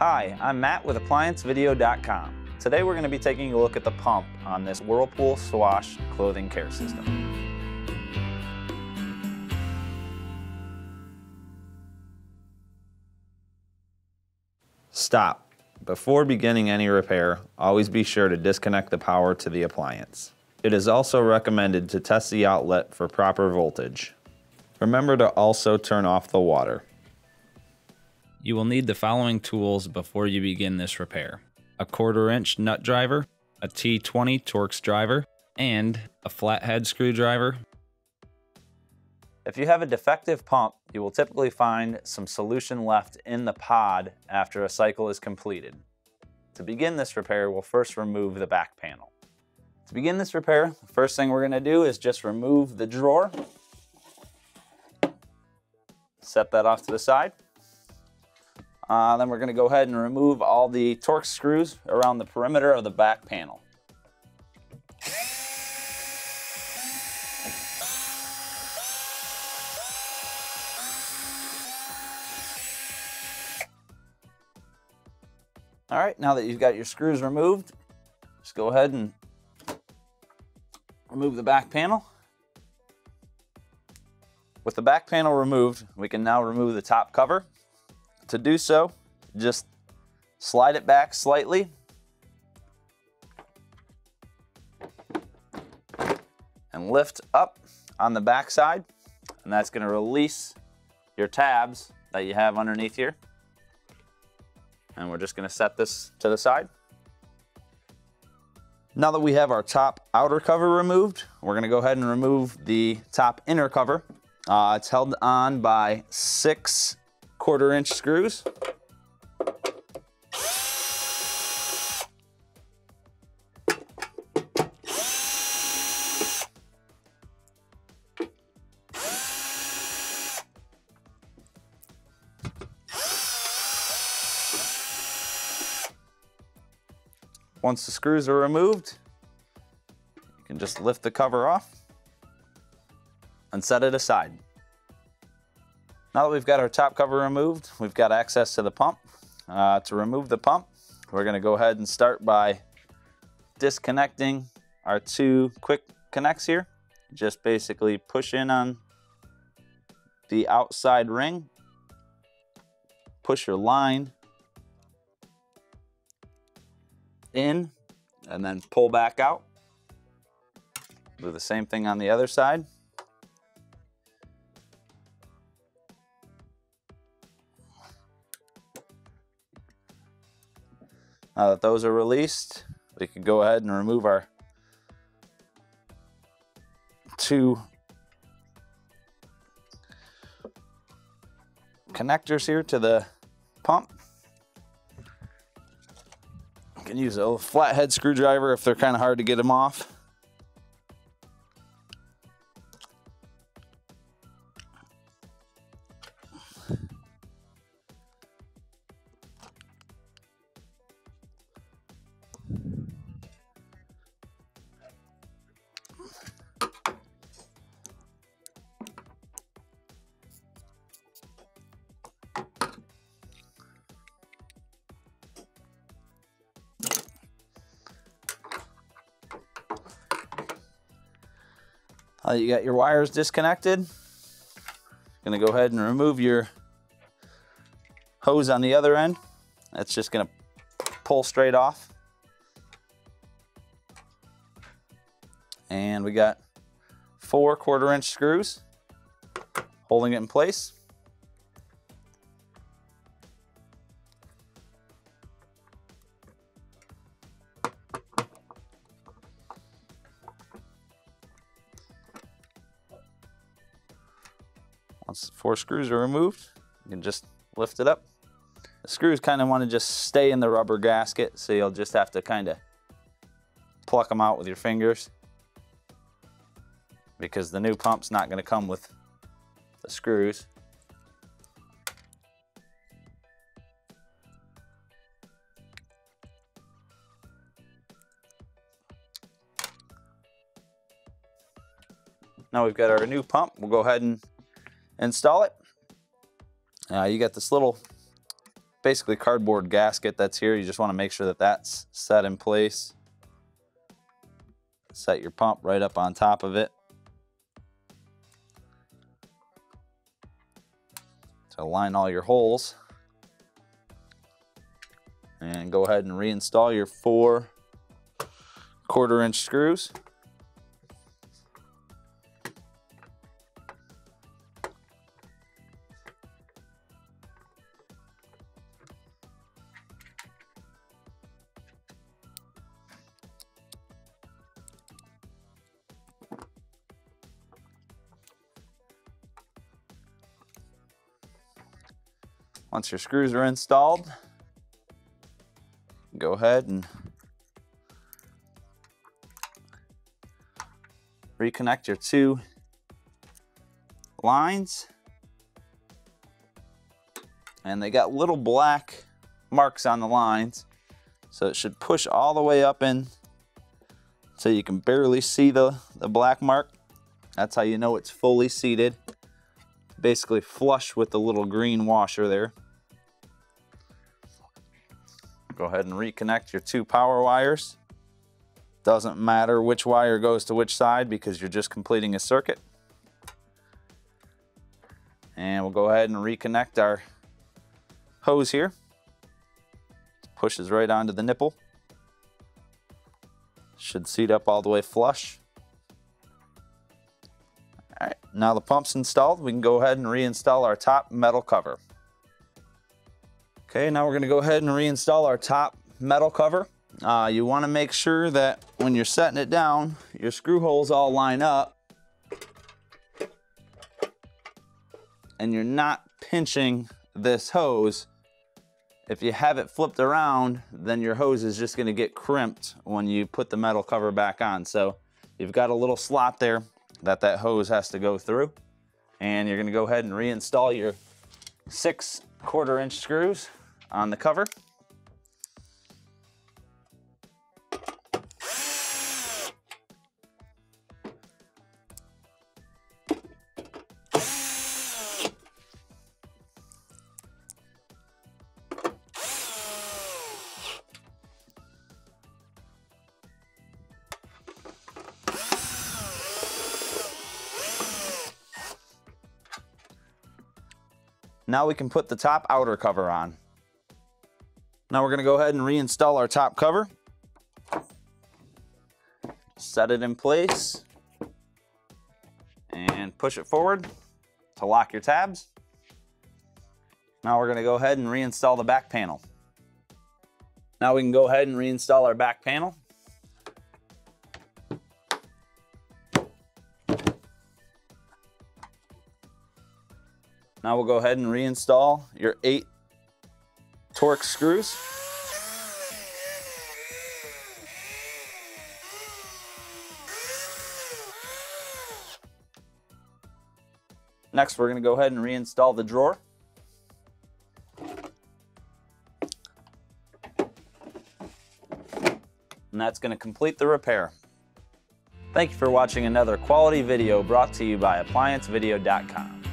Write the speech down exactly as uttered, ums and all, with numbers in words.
Hi, I'm Matt with Appliance Video dot com. Today we're going to be taking a look at the pump on this Whirlpool Swash clothing care system. Stop. Before beginning any repair, always be sure to disconnect the power to the appliance. It is also recommended to test the outlet for proper voltage. Remember to also turn off the water. You will need the following tools before you begin this repair: a quarter inch nut driver, a T twenty Torx driver, and a flathead screwdriver. If you have a defective pump, you will typically find some solution left in the pod after a cycle is completed. To begin this repair, we'll first remove the back panel. To begin this repair, the first thing we're going to do is just remove the drawer. Set that off to the side. Uh, then we're going to go ahead and remove all the Torx screws around the perimeter of the back panel. All right, now that you've got your screws removed, just go ahead and remove the back panel. With the back panel removed, we can now remove the top cover. To do so, just slide it back slightly. And lift up on the back side, and that's going to release your tabs that you have underneath here. And we're just going to set this to the side. Now that we have our top outer cover removed, we're going to go ahead and remove the top inner cover. Uh, it's held on by six quarter inch screws. Once the screws are removed, you can just lift the cover off and set it aside. Now that we've got our top cover removed, we've got access to the pump. Uh, to remove the pump, we're going to go ahead and start by disconnecting our two quick connects here. Just basically push in on the outside ring, push your line in, and then pull back out. Do the same thing on the other side. Now that those are released, we can go ahead and remove our two connectors here to the pump. Can use a flathead screwdriver if they're kind of hard to get them off. Uh, you got your wires disconnected. Gonna go ahead and remove your hose on the other end. That's just gonna pull straight off. And we got four quarter inch screws holding it in place. Once the four screws are removed, you can just lift it up. The screws kind of want to just stay in the rubber gasket, so you'll just have to kind of pluck them out with your fingers, because the new pump's not going to come with the screws. Now we've got our new pump. We'll go ahead and install it. Uh, you got this little basically cardboard gasket that's here. You just want to make sure that that's set in place. Set your pump right up on top of it to align all your holes. And go ahead and reinstall your four quarter inch screws. Once your screws are installed, go ahead and reconnect your two lines. And they got little black marks on the lines, so it should push all the way up in so you can barely see the, the black mark. That's how you know it's fully seated. Basically flush with the little green washer there. Go ahead and reconnect your two power wires. Doesn't matter which wire goes to which side because you're just completing a circuit. And we'll go ahead and reconnect our hose here. Pushes right onto the nipple. Should seat up all the way flush. All right, now the pump's installed, we can go ahead and reinstall our top metal cover. Okay, now we're gonna go ahead and reinstall our top metal cover. Uh, you wanna make sure that when you're setting it down, your screw holes all line up and you're not pinching this hose. If you have it flipped around, then your hose is just gonna get crimped when you put the metal cover back on. So you've got a little slot there that that hose has to go through. And you're gonna go ahead and reinstall your six quarter inch screws on the cover. Now we can put the top outer cover on. Now we're gonna go ahead and reinstall our top cover. Set it in place and push it forward to lock your tabs. Now we're gonna go ahead and reinstall the back panel. Now we can go ahead and reinstall our back panel. Now we'll go ahead and reinstall your eight Torx screws. Next, we're gonna go ahead and reinstall the drawer. And that's gonna complete the repair. Thank you for watching another quality video brought to you by Appliance Video dot com.